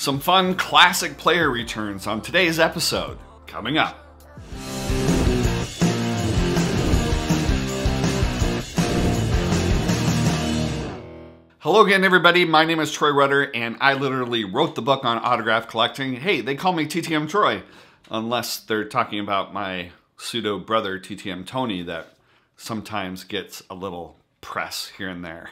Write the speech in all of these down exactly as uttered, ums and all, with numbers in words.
some fun classic player returns on today's episode, coming up. Hello again, everybody. My name is Troy Rutter, and I literally wrote the book on autograph collecting. Hey, they call me T T M Troy, unless they're talking about my pseudo brother, T T M Tony, that sometimes gets a little press here and there.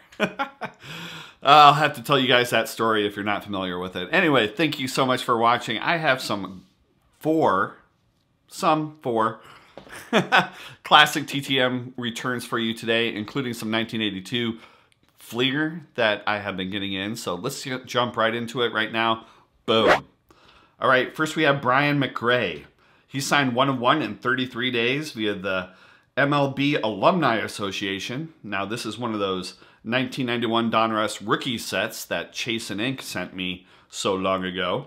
I'll have to tell you guys that story if you're not familiar with it. Anyway, thank you so much for watching. I have some four, some four classic T T M returns for you today, including some nineteen eighty-two Fleer that I have been getting in. So let's jump right into it right now. Boom. All right, first we have Brian McRae. He signed one of one in thirty-three days via the M L B Alumni Association. Now this is one of those nineteen ninety-one Donruss rookie sets that Chase and Inc sent me so long ago.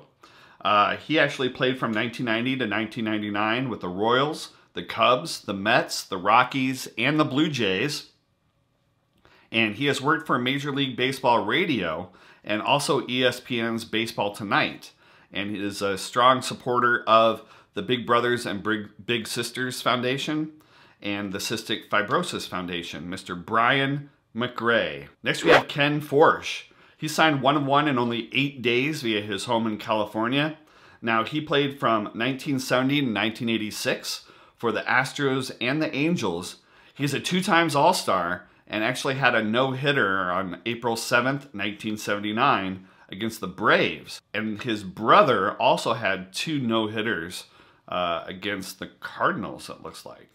Uh, he actually played from nineteen ninety to nineteen ninety-nine with the Royals, the Cubs, the Mets, the Rockies, and the Blue Jays. And he has worked for Major League Baseball Radio and also E S P N's Baseball Tonight. And he is a strong supporter of the Big Brothers and Big Sisters Foundation and the Cystic Fibrosis Foundation, Mister Brian McRae. Next we have Ken Forsch. He signed one of one in only eight days via his home in California. Now he played from nineteen seventy to nineteen eighty-six for the Astros and the Angels. He's a two-times All-Star and actually had a no-hitter on April seventh, nineteen seventy-nine against the Braves. And his brother also had two no-hitters uh, against the Cardinals, it looks like.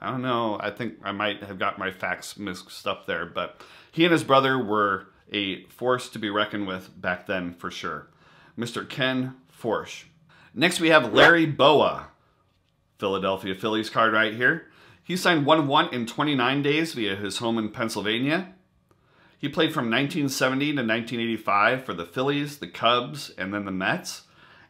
I don't know, I think I might have got my facts mixed up there, but he and his brother were a force to be reckoned with back then for sure. Mister Ken Forsch. Next we have Larry Bowa, Philadelphia Phillies card right here. He signed one of one in twenty-nine days via his home in Pennsylvania. He played from nineteen seventy to nineteen eighty-five for the Phillies, the Cubs, and then the Mets.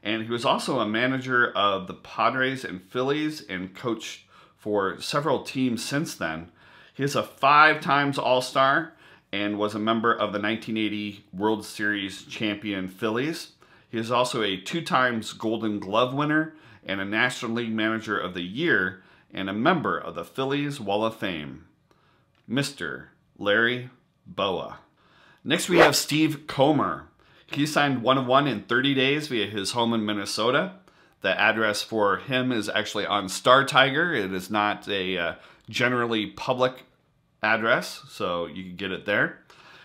And he was also a manager of the Padres and Phillies and coached for several teams since then. He is a five times All-Star and was a member of the nineteen eighty World Series champion Phillies. He is also a two times Golden Glove winner and a National League Manager of the Year and a member of the Phillies Wall of Fame, Mister Larry Bowa. Next we have Steve Comer. He signed one of one in thirty days via his home in Minnesota. The address for him is actually on Star Tiger. It is not a uh, generally public address, so you can get it there.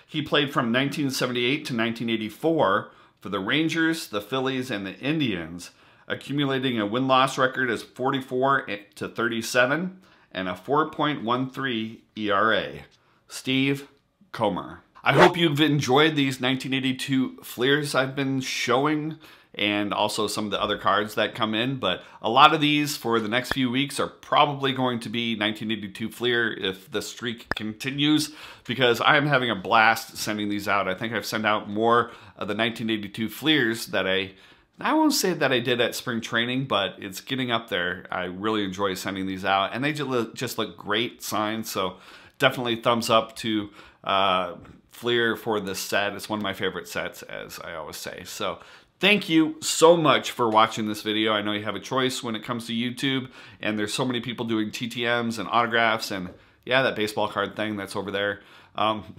He played from nineteen seventy-eight to nineteen eighty-four for the Rangers, the Phillies, and the Indians, accumulating a win-loss record as forty-four to thirty-seven and a four point one three E R A. Steve Comer. I hope you've enjoyed these nineteen eighty-two Fleers I've been showing, and also some of the other cards that come in, but a lot of these for the next few weeks are probably going to be nineteen eighty-two Fleer if the streak continues, because I am having a blast sending these out. I think I've sent out more of the nineteen eighty-two Fleers that I, I won't say that I did at spring training, but it's getting up there. I really enjoy sending these out, and they just look great signed, so definitely thumbs up to uh, Fleer for this set. It's one of my favorite sets, as I always say, so thank you so much for watching this video. I know you have a choice when it comes to YouTube, and there's so many people doing T T Ms and autographs and, yeah, that baseball card thing that's over there. Um,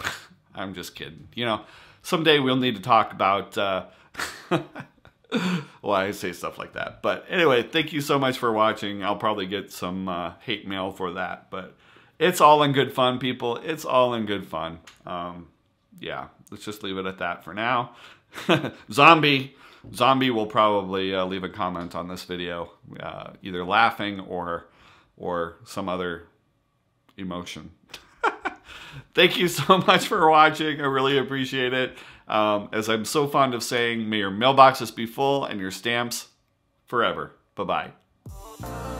I'm just kidding. You know, someday we'll need to talk about, uh, well, I say stuff like that. But anyway, thank you so much for watching. I'll probably get some uh, hate mail for that, but it's all in good fun, people. It's all in good fun. Um, yeah, let's just leave it at that for now. Zombie. Zombie will probably uh, leave a comment on this video, uh, either laughing or, or some other emotion. Thank you so much for watching. I really appreciate it. Um, as I'm so fond of saying, may your mailboxes be full and your stamps forever. Bye-bye.